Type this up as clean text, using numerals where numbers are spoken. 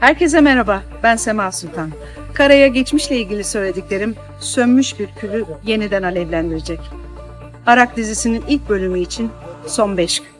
Herkese merhaba, ben Sema Sultan. Karaya geçmişle ilgili söylediklerim sönmüş bir külü yeniden alevlendirecek. Arak dizisinin ilk bölümü için son 5 gün.